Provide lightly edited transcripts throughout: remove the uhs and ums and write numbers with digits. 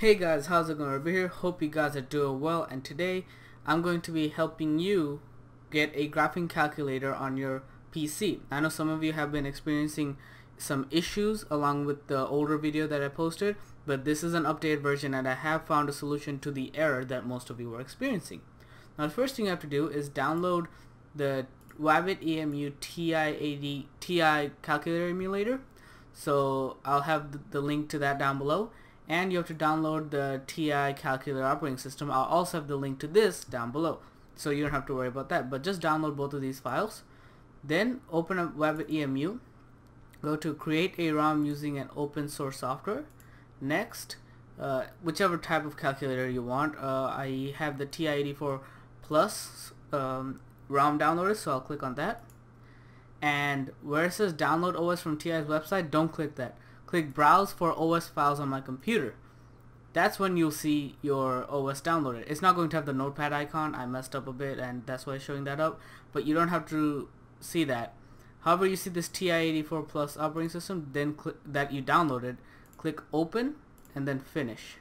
Hey guys, how's it going? Over here. Hope you guys are doing well, and today I'm going to be helping you get a graphing calculator on your PC. I know some of you have been experiencing some issues along with the older video that I posted, but this is an updated version and I have found a solution to the error that most of you were experiencing. Now the first thing you have to do is download the WebEMU TI calculator emulator. So I'll have the link to that down below. And you have to download the TI calculator operating system. I'll also have the link to this down below, so you don't have to worry about that, but just download both of these files. Then open up WebEMU, go to create a ROM using an open source software. Next, whichever type of calculator you want. I have the TI-84 plus ROM downloaded, so I'll click on that, and where it says download OS from TI's website, don't click that. Click browse for OS files on my computer. That's when you'll see your OS downloaded. It's not going to have the notepad icon. I messed up a bit and that's why it's showing that up, but you don't have to see that. However, you see this TI-84 plus operating system, then click that you downloaded, click open, and then finish.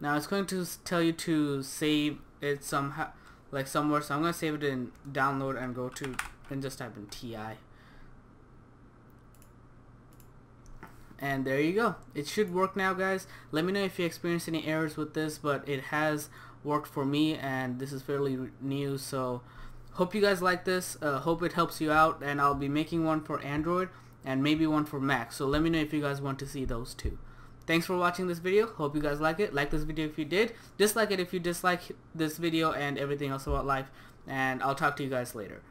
Now it's going to tell you to save it somehow, like somewhere, so I'm going to save it in download and go to and just type in TI. And there you go. It should work now, guys. Let me know if you experience any errors with this, but it has worked for me and this is fairly new, so hope you guys like this. Hope it helps you out, and I'll be making one for Android and maybe one for Mac, so let me know if you guys want to see those too. Thanks for watching this video. Hope you guys like it. Like this video if you did, dislike it if you dislike this video and everything else about life, and I'll talk to you guys later.